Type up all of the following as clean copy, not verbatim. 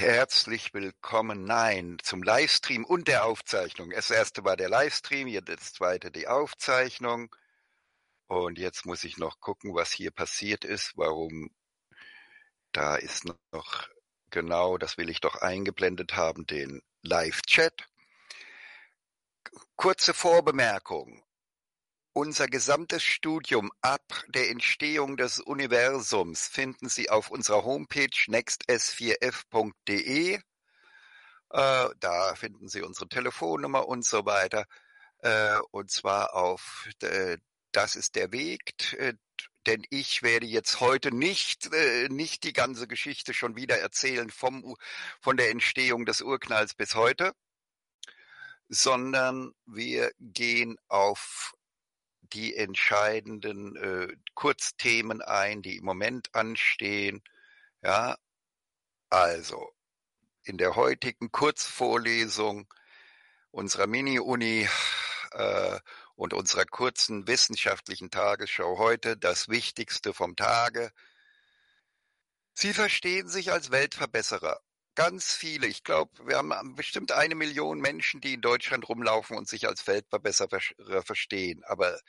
Herzlich willkommen, nein, zum Livestream und der Aufzeichnung. Das erste war der Livestream, jetzt das zweite die Aufzeichnung. Und jetzt muss ich noch gucken, was hier passiert ist, warum da ist noch, genau, das will ich doch eingeblendet haben, den Live-Chat. Kurze Vorbemerkung. Unser gesamtes Studium ab der Entstehung des Universums finden Sie auf unserer Homepage nexts4f.de. Da finden Sie unsere Telefonnummer und so weiter. Und zwar auf Das ist der Weg, denn ich werde jetzt heute nicht die ganze Geschichte schon wieder erzählen von der Entstehung des Urknalls bis heute, sondern wir gehen auf die entscheidenden Kurzthemen ein, die im Moment anstehen. Ja, also in der heutigen Kurzvorlesung unserer Mini-Uni und unserer kurzen wissenschaftlichen Tagesschau heute das Wichtigste vom Tage. Sie verstehen sich als Weltverbesserer. Ganz viele, ich glaube, wir haben bestimmt 1 Million Menschen, die in Deutschland rumlaufen und sich als Weltverbesserer verstehen. Aber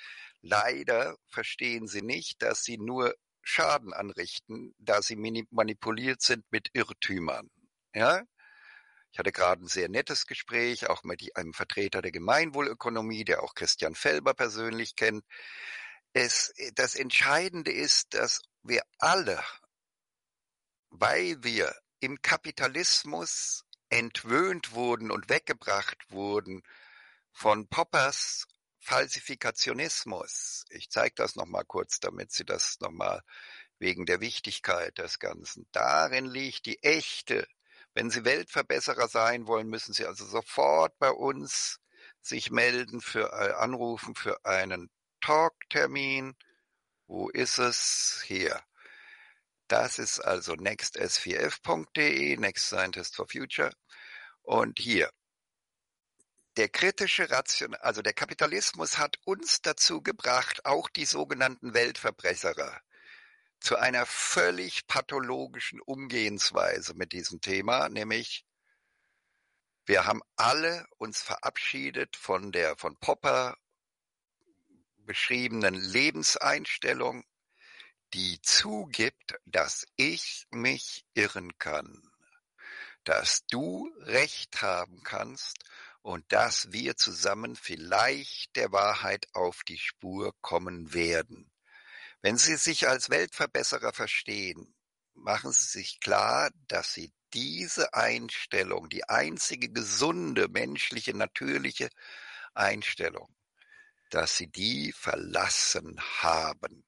leider verstehen sie nicht, dass sie nur Schaden anrichten, da sie manipuliert sind mit Irrtümern. Ja? Ich hatte gerade ein sehr nettes Gespräch, auch mit einem Vertreter der Gemeinwohlökonomie, der auch Christian Felber persönlich kennt. Das Entscheidende ist, dass wir alle, weil wir im Kapitalismus entwöhnt wurden und weggebracht wurden von Poppers Falsifikationismus. Ich zeige das nochmal kurz, damit Sie das nochmal wegen der Wichtigkeit des Ganzen. Darin liegt die echte. Wenn Sie Weltverbesserer sein wollen, müssen Sie also sofort bei uns sich melden, anrufen für einen Talktermin. Wo ist es? Hier. Das ist also nexts4f.de, Next Scientist for Future. Und hier, der Kapitalismus hat uns dazu gebracht, auch die sogenannten Weltverbesserer, zu einer völlig pathologischen Umgehensweise mit diesem Thema, nämlich wir haben alle uns verabschiedet von der von Popper beschriebenen Lebenseinstellung, die zugibt, dass ich mich irren kann, dass du Recht haben kannst und dass wir zusammen vielleicht der Wahrheit auf die Spur kommen werden. Wenn Sie sich als Weltverbesserer verstehen, machen Sie sich klar, dass Sie diese Einstellung, die einzige gesunde, menschliche, natürliche Einstellung, dass Sie die verlassen haben.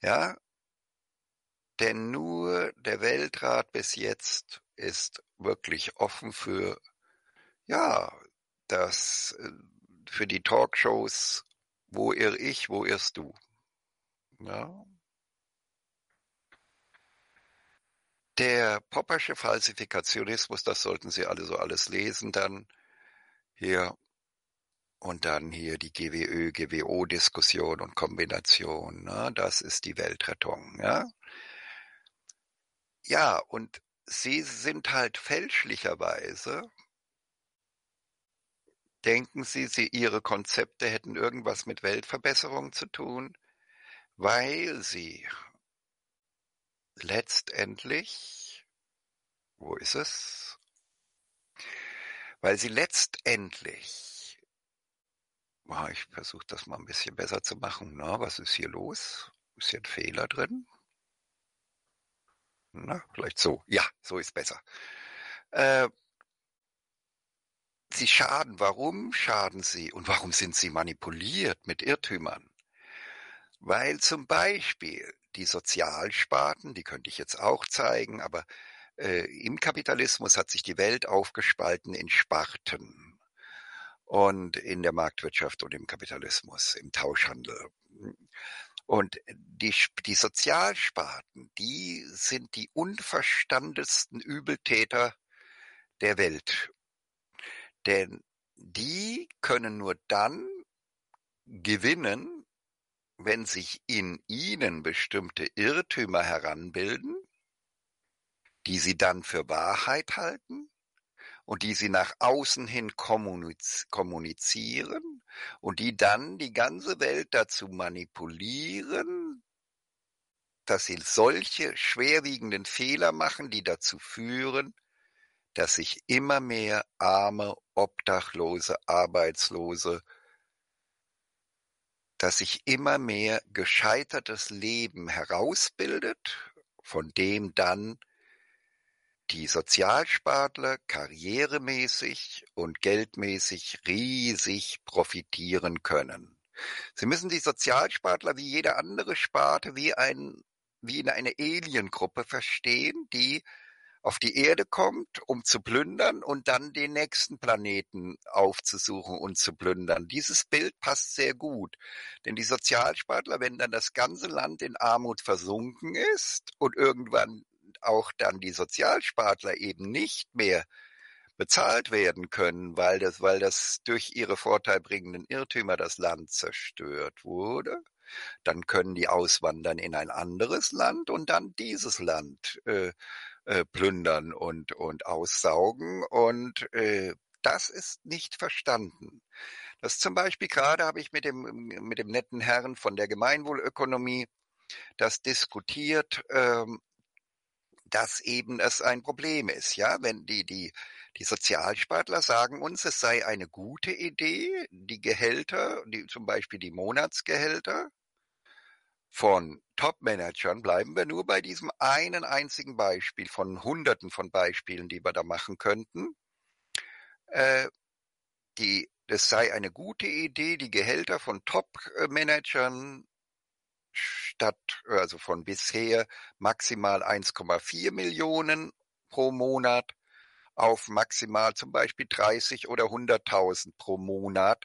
Ja, denn nur der Weltrat bis jetzt ist wirklich offen für, ja, das, für die Talkshows, wo irr ich, wo irrst du. Ja. Der Poppersche Falsifikationismus, das sollten Sie alle so alles lesen, dann hier. Und dann hier die GWO-Diskussion und Kombination. Ne? Das ist die Weltrettung. Ja? Ja, und sie sind halt fälschlicherweise, denken sie, ihre Konzepte hätten irgendwas mit Weltverbesserung zu tun, weil sie letztendlich, wo ist es? Weil sie letztendlich, ich versuche das mal ein bisschen besser zu machen. Na, was ist hier los? Ist hier ein Fehler drin? Na, vielleicht so. Ja, so ist besser. Sie schaden. Warum schaden sie? Und warum sind sie manipuliert mit Irrtümern? Weil zum Beispiel die Sozialsparten, die könnte ich jetzt auch zeigen, aber im Kapitalismus hat sich die Welt aufgespalten in Sparten. Und in der Marktwirtschaft und im Kapitalismus, im Tauschhandel. Und die Sozialsparten, die sind die unverstandensten Übeltäter der Welt. Denn die können nur dann gewinnen, wenn sich in ihnen bestimmte Irrtümer heranbilden, die sie dann für Wahrheit halten und die sie nach außen hin kommunizieren und die dann die ganze Welt dazu manipulieren, dass sie solche schwerwiegenden Fehler machen, die dazu führen, dass sich immer mehr arme, Obdachlose, Arbeitslose, dass sich immer mehr gescheitertes Leben herausbildet, von dem dann die Sozialspartler karrieremäßig und geldmäßig riesig profitieren können. Sie müssen die Sozialspartler wie jede andere Sparte wie in eine Aliengruppe verstehen, die auf die Erde kommt, um zu plündern und dann den nächsten Planeten aufzusuchen und zu plündern. Dieses Bild passt sehr gut, denn die Sozialspartler, wenn dann das ganze Land in Armut versunken ist und irgendwann auch dann die Sozialspartler eben nicht mehr bezahlt werden können, weil das durch ihre vorteilbringenden Irrtümer das Land zerstört wurde, dann können die auswandern in ein anderes Land und dann dieses Land plündern und aussaugen. Und das ist nicht verstanden. Das zum Beispiel gerade habe ich mit dem netten Herrn von der Gemeinwohlökonomie das diskutiert, dass eben es ein Problem ist, ja, wenn die Sozialspartler sagen uns, es sei eine gute Idee, die Gehälter, zum Beispiel die Monatsgehälter von Top-Managern, bleiben wir nur bei diesem einen einzigen Beispiel von Hunderten von Beispielen, die wir da machen könnten. Es sei eine gute Idee, die Gehälter von Top-Managern also von bisher maximal 1,4 Millionen pro Monat auf maximal zum Beispiel 30 oder 100.000 pro Monat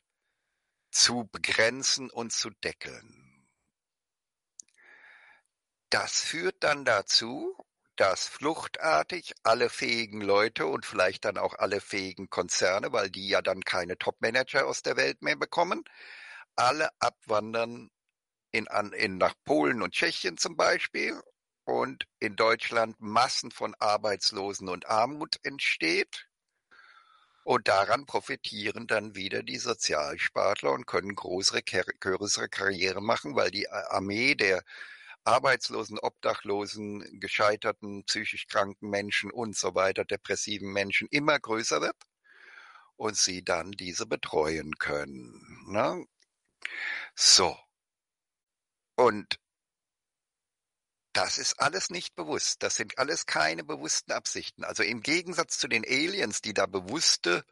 zu begrenzen und zu deckeln. Das führt dann dazu, dass fluchtartig alle fähigen Leute und vielleicht dann auch alle fähigen Konzerne, weil die ja dann keine Top-Manager aus der Welt mehr bekommen, alle abwandern nach Polen und Tschechien zum Beispiel, und in Deutschland Massen von Arbeitslosen und Armut entsteht. Und daran profitieren dann wieder die Sozialspartler und können größere Karriere machen, weil die Armee der Arbeitslosen, Obdachlosen, gescheiterten, psychisch kranken Menschen und so weiter, depressiven Menschen immer größer wird und sie dann diese betreuen können. Ne? So. Und das ist alles nicht bewusst. Das sind alles keine bewussten Absichten. Also im Gegensatz zu den Aliens, die da bewusste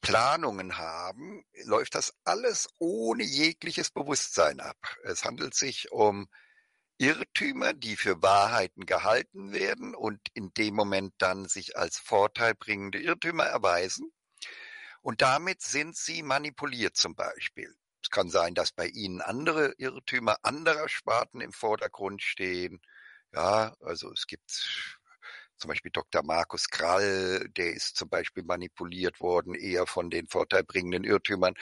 Planungen haben, läuft das alles ohne jegliches Bewusstsein ab. Es handelt sich um Irrtümer, die für Wahrheiten gehalten werden und in dem Moment dann sich als vorteilbringende Irrtümer erweisen. Und damit sind sie manipuliert zum Beispiel. Es kann sein, dass bei Ihnen andere Irrtümer anderer Sparten im Vordergrund stehen. Ja, also es gibt zum Beispiel Dr. Markus Krall, der ist zum Beispiel manipuliert worden, eher von den vorteilbringenden Irrtümern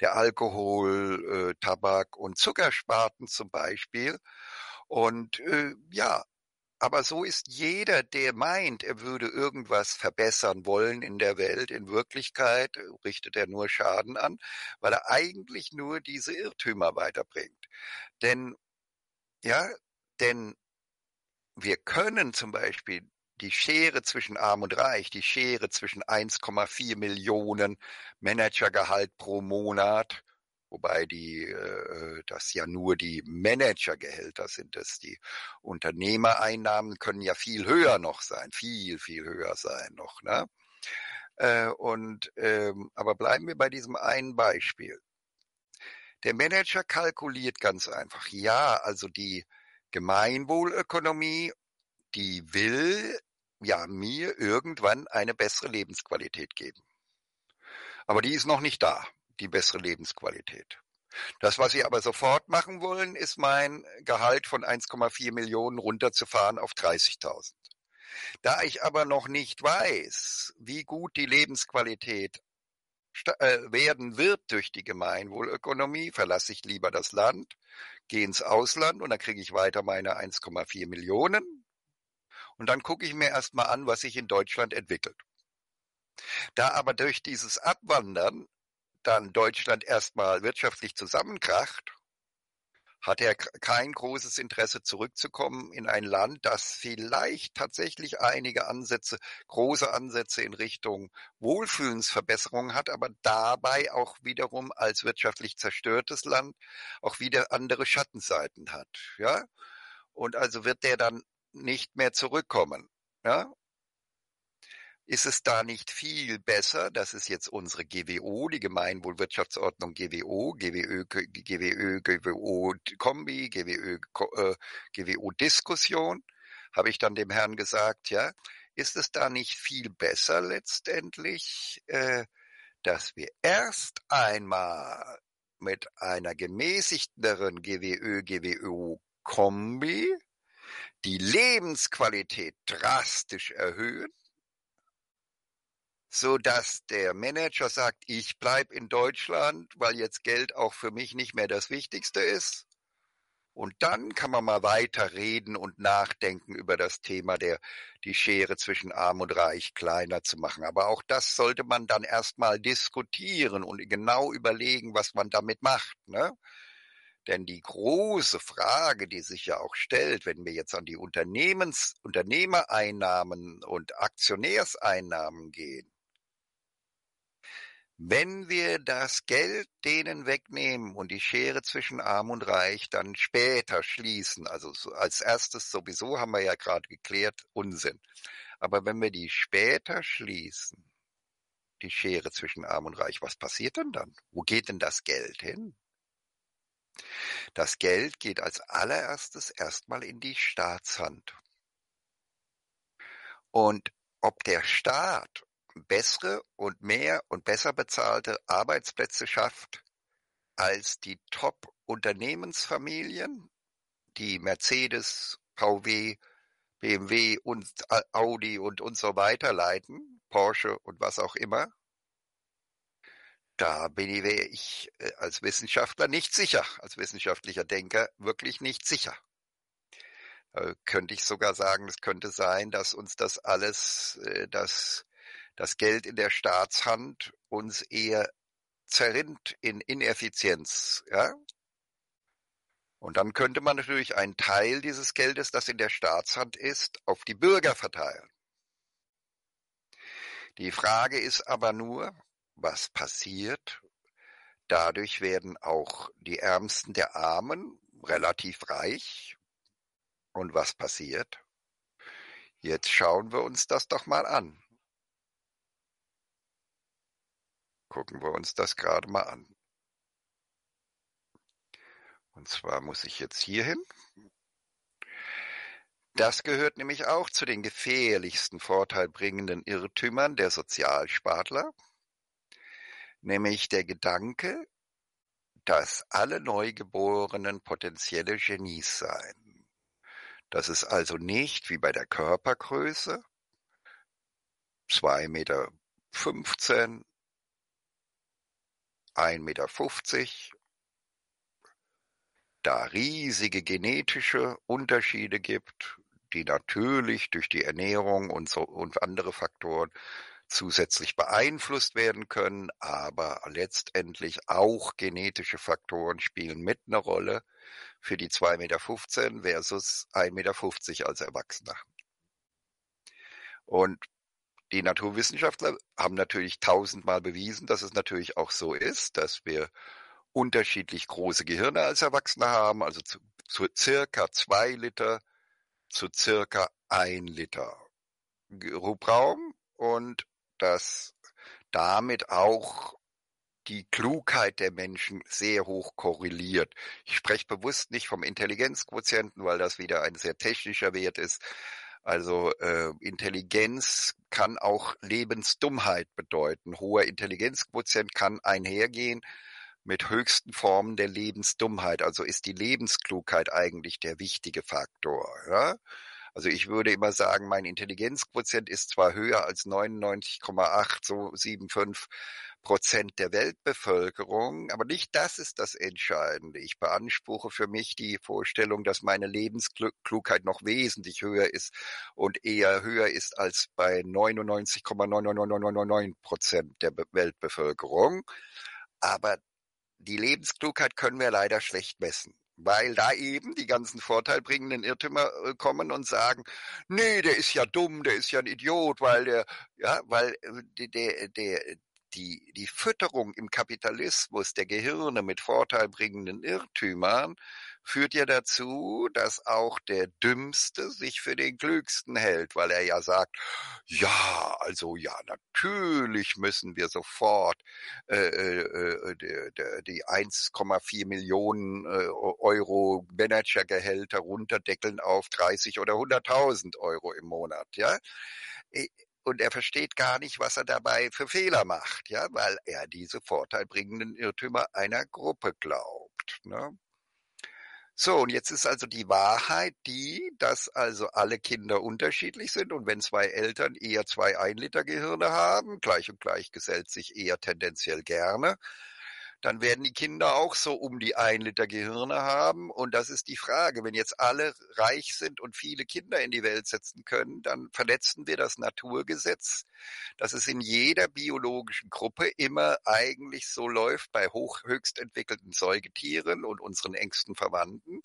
der Alkohol-, Tabak- und Zuckersparten zum Beispiel. Und aber so ist jeder, der meint, er würde irgendwas verbessern wollen in der Welt, in Wirklichkeit richtet er nur Schaden an, weil er eigentlich nur diese Irrtümer weiterbringt. Denn wir können zum Beispiel die Schere zwischen Arm und Reich, die Schere zwischen 1,4 Millionen Managergehalt pro Monat, wobei das ja nur die Managergehälter sind, dass die Unternehmereinnahmen können ja viel höher noch sein, viel, viel höher sein noch. Ne? Aber bleiben wir bei diesem einen Beispiel. Der Manager kalkuliert ganz einfach. Ja, also die Gemeinwohlökonomie, die will ja mir irgendwann eine bessere Lebensqualität geben. Aber die ist noch nicht da. Die bessere Lebensqualität. Das, was Sie aber sofort machen wollen, ist mein Gehalt von 1,4 Millionen runterzufahren auf 30.000. Da ich aber noch nicht weiß, wie gut die Lebensqualität werden wird durch die Gemeinwohlökonomie, verlasse ich lieber das Land, gehe ins Ausland und dann kriege ich weiter meine 1,4 Millionen. Und dann gucke ich mir erstmal an, was sich in Deutschland entwickelt. Da aber durch dieses Abwandern dann Deutschland erstmal wirtschaftlich zusammenkracht, hat er kein großes Interesse zurückzukommen in ein Land, das vielleicht tatsächlich einige Ansätze, große Ansätze in Richtung Wohlfühlensverbesserung hat, aber dabei auch wiederum als wirtschaftlich zerstörtes Land auch wieder andere Schattenseiten hat. Ja? Und also wird der dann nicht mehr zurückkommen. Ja? Ist es da nicht viel besser, das ist jetzt unsere GWO, die Gemeinwohlwirtschaftsordnung GWO, GWO-Kombi, GWO-Diskussion, habe ich dann dem Herrn gesagt, ja, ist es da nicht viel besser letztendlich, dass wir erst einmal mit einer gemäßigteren GWO-Kombi die Lebensqualität drastisch erhöhen, so dass der Manager sagt, ich bleibe in Deutschland, weil jetzt Geld auch für mich nicht mehr das Wichtigste ist. Und dann kann man mal weiter reden und nachdenken über das Thema, die Schere zwischen Arm und Reich kleiner zu machen. Aber auch das sollte man dann erstmal diskutieren und genau überlegen, was man damit macht, ne? Denn die große Frage, die sich ja auch stellt, wenn wir jetzt an die Unternehmereinnahmen und Aktionärseinnahmen gehen, wenn wir das Geld denen wegnehmen und die Schere zwischen Arm und Reich dann später schließen, also als erstes sowieso haben wir ja gerade geklärt, Unsinn. Aber wenn wir die später schließen, die Schere zwischen Arm und Reich, was passiert denn dann? Wo geht denn das Geld hin? Das Geld geht als allererstes erstmal in die Staatshand. Und ob der Staat bessere und mehr und besser bezahlte Arbeitsplätze schafft als die Top-Unternehmensfamilien, die Mercedes, VW, BMW und Audi und so weiter leiten, Porsche und was auch immer, da bin ich als Wissenschaftler nicht sicher, als wissenschaftlicher Denker wirklich nicht sicher. Könnte ich sogar sagen, es könnte sein, dass uns das alles, dass das Geld in der Staatshand uns eher zerrinnt in Ineffizienz. Ja? Und dann könnte man natürlich einen Teil dieses Geldes, das in der Staatshand ist, auf die Bürger verteilen. Die Frage ist aber nur, was passiert? Dadurch werden auch die Ärmsten der Armen relativ reich. Und was passiert? Jetzt schauen wir uns das doch mal an. Gucken wir uns das gerade mal an. Und zwar muss ich jetzt hier hin. Das gehört nämlich auch zu den gefährlichsten vorteilbringenden Irrtümern der Sozialspartler. Nämlich der Gedanke, dass alle Neugeborenen potenzielle Genies seien. Dass es also nicht wie bei der Körpergröße, 2,15 Meter, 1,50 Meter, da riesige genetische Unterschiede gibt, die natürlich durch die Ernährung und so und andere Faktoren zusätzlich beeinflusst werden können, aber letztendlich auch genetische Faktoren spielen mit eine Rolle für die 2,15 Meter versus 1,50 Meter als Erwachsener. Und die Naturwissenschaftler haben natürlich tausendmal bewiesen, dass es natürlich auch so ist, dass wir unterschiedlich große Gehirne als Erwachsene haben, also zu circa 2 Liter zu circa 1 Liter Rubraum und dass damit auch die Klugheit der Menschen sehr hoch korreliert. Ich spreche bewusst nicht vom Intelligenzquotienten, weil das wieder ein sehr technischer Wert ist. Also Intelligenz kann auch Lebensdummheit bedeuten. Hoher Intelligenzquotient kann einhergehen mit höchsten Formen der Lebensdummheit. Also ist die Lebensklugheit eigentlich der wichtige Faktor. Ja? Also ich würde immer sagen, mein Intelligenzquotient ist zwar höher als 99,8, so 7,5% der Weltbevölkerung, aber nicht das ist das Entscheidende. Ich beanspruche für mich die Vorstellung, dass meine Lebensklugheit noch wesentlich höher ist und eher höher ist als bei 99,99999% der Weltbevölkerung. Aber die Lebensklugheit können wir leider schlecht messen, weil da eben die ganzen vorteilbringenden Irrtümer kommen und sagen, nee, der ist ja dumm, der ist ja ein Idiot, weil die Fütterung im Kapitalismus der Gehirne mit vorteilbringenden Irrtümern führt ja dazu, dass auch der Dümmste sich für den Klügsten hält, weil er ja sagt, ja, also ja, natürlich müssen wir sofort die 1,4 Millionen Euro Managergehälter runterdeckeln auf 30 oder 100.000 Euro im Monat, ja. Und er versteht gar nicht, was er dabei für Fehler macht, ja, weil er diese vorteilbringenden Irrtümer einer Gruppe glaubt, ne? So, und jetzt ist also die Wahrheit die, dass also alle Kinder unterschiedlich sind und wenn zwei Eltern eher zwei 1-Liter-Gehirne haben, gleich und gleich gesellt sich eher tendenziell gerne, dann werden die Kinder auch so um die 1-Liter-Gehirne haben. Und das ist die Frage. Wenn jetzt alle reich sind und viele Kinder in die Welt setzen können, dann verletzen wir das Naturgesetz, dass es in jeder biologischen Gruppe immer eigentlich so läuft, bei höchst entwickelten Säugetieren und unseren engsten Verwandten,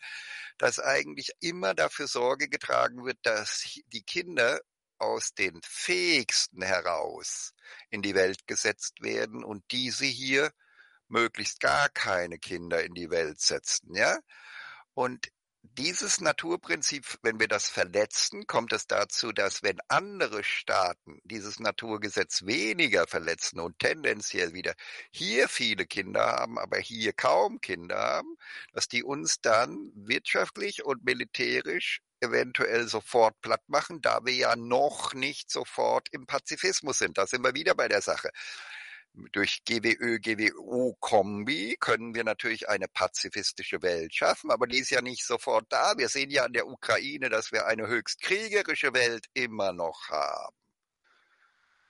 dass eigentlich immer dafür Sorge getragen wird, dass die Kinder aus den Fähigsten heraus in die Welt gesetzt werden und diese hier möglichst gar keine Kinder in die Welt setzen, ja? Und dieses Naturprinzip, wenn wir das verletzen, kommt es dazu, dass wenn andere Staaten dieses Naturgesetz weniger verletzen und tendenziell wieder hier viele Kinder haben, aber hier kaum Kinder haben, dass die uns dann wirtschaftlich und militärisch eventuell sofort platt machen, da wir ja noch nicht sofort im Pazifismus sind. Da sind wir wieder bei der Sache. Durch GWO-Kombi können wir natürlich eine pazifistische Welt schaffen, aber die ist ja nicht sofort da. Wir sehen ja an der Ukraine, dass wir eine höchst kriegerische Welt immer noch haben.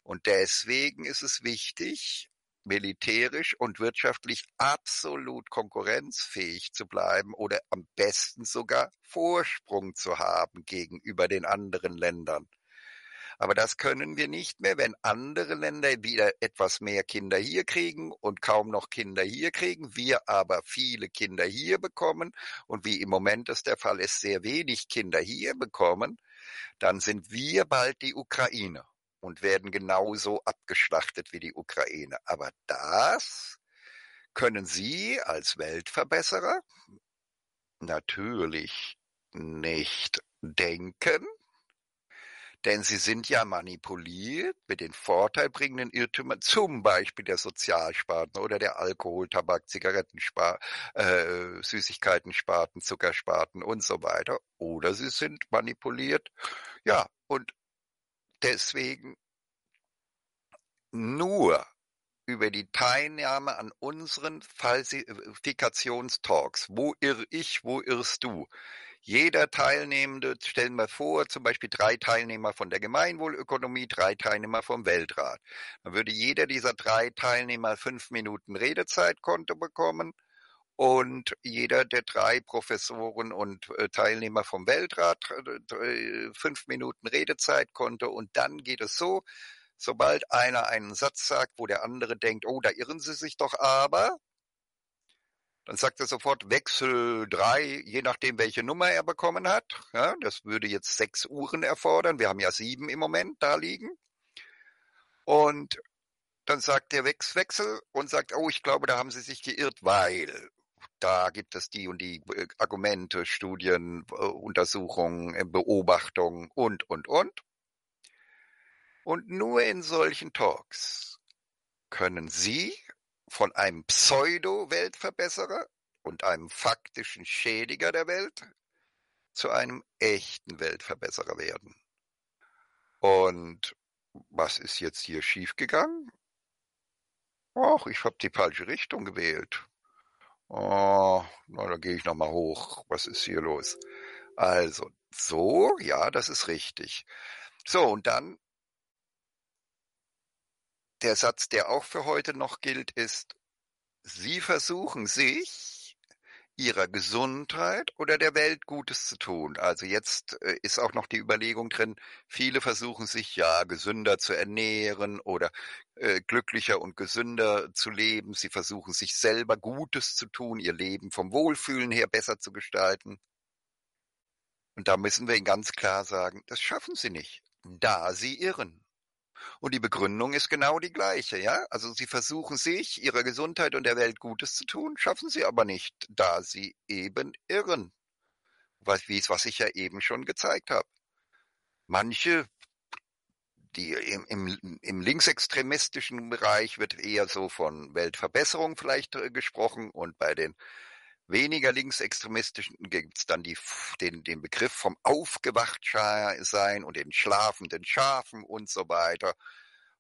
Und deswegen ist es wichtig, militärisch und wirtschaftlich absolut konkurrenzfähig zu bleiben oder am besten sogar Vorsprung zu haben gegenüber den anderen Ländern. Aber das können wir nicht mehr, wenn andere Länder wieder etwas mehr Kinder hier kriegen und kaum noch Kinder hier kriegen, wir aber viele Kinder hier bekommen und wie im Moment das der Fall ist, sehr wenig Kinder hier bekommen, dann sind wir bald die Ukraine und werden genauso abgeschlachtet wie die Ukraine. Aber das können Sie als Weltverbesserer natürlich nicht denken. Denn sie sind ja manipuliert mit den vorteilbringenden Irrtümern, zum Beispiel der Sozialsparten oder der Alkohol-, Tabak-, Süßigkeiten-Sparten, Zuckersparten und so weiter. Oder sie sind manipuliert. Ja, und deswegen nur über die Teilnahme an unseren Falsifikationstalks. Wo irre ich, wo irrst du? Jeder Teilnehmende, stellen wir vor, zum Beispiel 3 Teilnehmer von der Gemeinwohlökonomie, 3 Teilnehmer vom Weltrat. Dann würde jeder dieser 3 Teilnehmer 5 Minuten Redezeitkonto bekommen und jeder der 3 Professoren und Teilnehmer vom Weltrat 5 Minuten Redezeitkonto und dann geht es so, sobald einer einen Satz sagt, wo der andere denkt, oh, da irren Sie sich doch aber, dann sagt er sofort Wechsel 3, je nachdem, welche Nummer er bekommen hat. Ja, das würde jetzt 6 Uhren erfordern. Wir haben ja 7 im Moment da liegen. Und dann sagt der Wechsel und sagt, oh, ich glaube, da haben Sie sich geirrt, weil da gibt es die und die Argumente, Studien, Untersuchungen, Beobachtungen und. Und nur in solchen Talks können Sie von einem Pseudo-Weltverbesserer und einem faktischen Schädiger der Welt zu einem echten Weltverbesserer werden. Und was ist jetzt hier schiefgegangen? Ach, ich habe die falsche Richtung gewählt. Oh, na, dann gehe ich nochmal hoch. Was ist hier los? Also, So, ja, das ist richtig. So, und dann der Satz, der auch für heute noch gilt, ist, Sie versuchen sich Ihrer Gesundheit oder der Welt Gutes zu tun. Also jetzt ist auch noch die Überlegung drin, viele versuchen sich ja gesünder zu ernähren oder glücklicher und gesünder zu leben. Sie versuchen sich selber Gutes zu tun, ihr Leben vom Wohlfühlen her besser zu gestalten. Und da müssen wir Ihnen ganz klar sagen, das schaffen Sie nicht, da Sie irren. Und die Begründung ist genau die gleiche, ja? Also Sie versuchen sich, Ihrer Gesundheit und der Welt Gutes zu tun, schaffen Sie aber nicht, da Sie eben irren. Was ich ja eben schon gezeigt habe. Manche, die im linksextremistischen Bereich wird eher so von Weltverbesserung vielleicht gesprochen und bei den weniger linksextremistischen gibt es dann den Begriff vom Aufgewachtsein und den schlafenden Schafen und so weiter.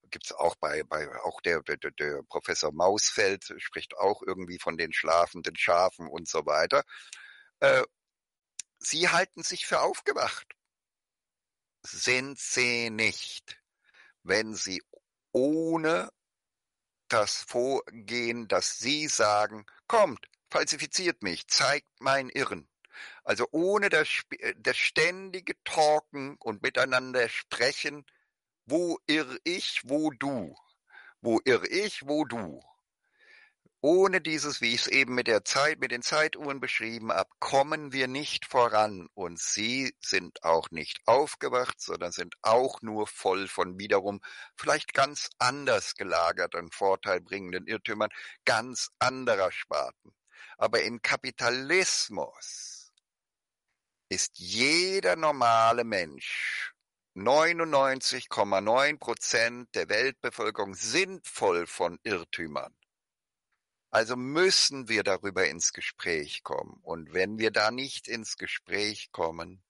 Gibt es auch auch der Professor Mausfeld spricht auch irgendwie von den schlafenden Schafen und so weiter. Sie halten sich für aufgewacht. Sind sie nicht, wenn sie ohne das Vorgehen, dass sie sagen, kommt, falsifiziert mich, zeigt mein Irren. Also ohne das ständige Talken und miteinander sprechen, wo irre ich, wo du. Wo irre ich, wo du. Ohne dieses, wie ich es eben mit den Zeituhren beschrieben habe, kommen wir nicht voran. Und sie sind auch nicht aufgewacht, sondern sind auch nur voll von wiederum vielleicht ganz anders gelagerten, vorteilbringenden Irrtümern ganz anderer Sparten. Aber im Kapitalismus ist jeder normale Mensch, 99,9% der Weltbevölkerung sind voll von Irrtümern. Also müssen wir darüber ins Gespräch kommen. Und wenn wir da nicht ins Gespräch kommen,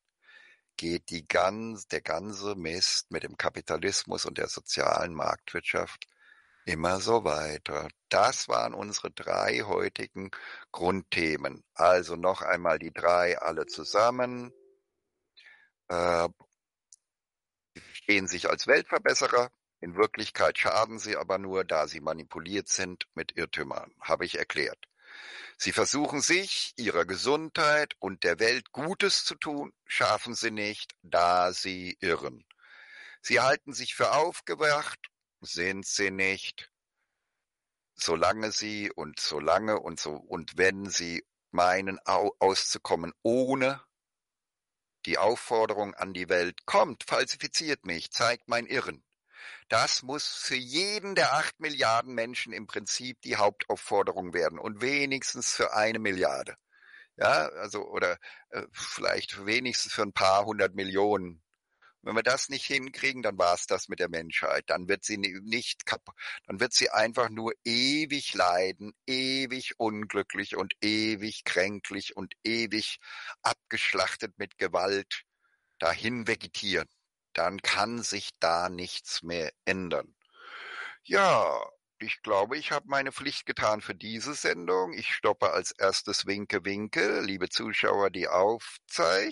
geht der ganze Mist mit dem Kapitalismus und der sozialen Marktwirtschaft immer so weiter. Das waren unsere 3 heutigen Grundthemen. Also noch einmal die 3 alle zusammen. Sie verstehen sich als Weltverbesserer. In Wirklichkeit schaden sie aber nur, da sie manipuliert sind mit Irrtümern, habe ich erklärt. Sie versuchen sich, ihrer Gesundheit und der Welt Gutes zu tun, schaffen sie nicht, da sie irren. Sie halten sich für aufgewacht, sind sie nicht, solange sie und wenn sie meinen auszukommen ohne die Aufforderung an die Welt, kommt, falsifiziert mich, zeigt mein Irren. Das muss für jeden der 8 Milliarden Menschen im Prinzip die Hauptaufforderung werden und wenigstens für 1 Milliarde. Ja, also oder vielleicht wenigstens für ein paar 100 Millionen. Wenn wir das nicht hinkriegen, dann war es das mit der Menschheit. Dann wird sie einfach nur ewig leiden, ewig unglücklich und ewig kränklich und ewig abgeschlachtet mit Gewalt dahin vegetieren. Dann kann sich da nichts mehr ändern. Ja, ich glaube, ich habe meine Pflicht getan für diese Sendung. Ich stoppe als erstes Winke, Winke, liebe Zuschauer, die Aufzeichnung.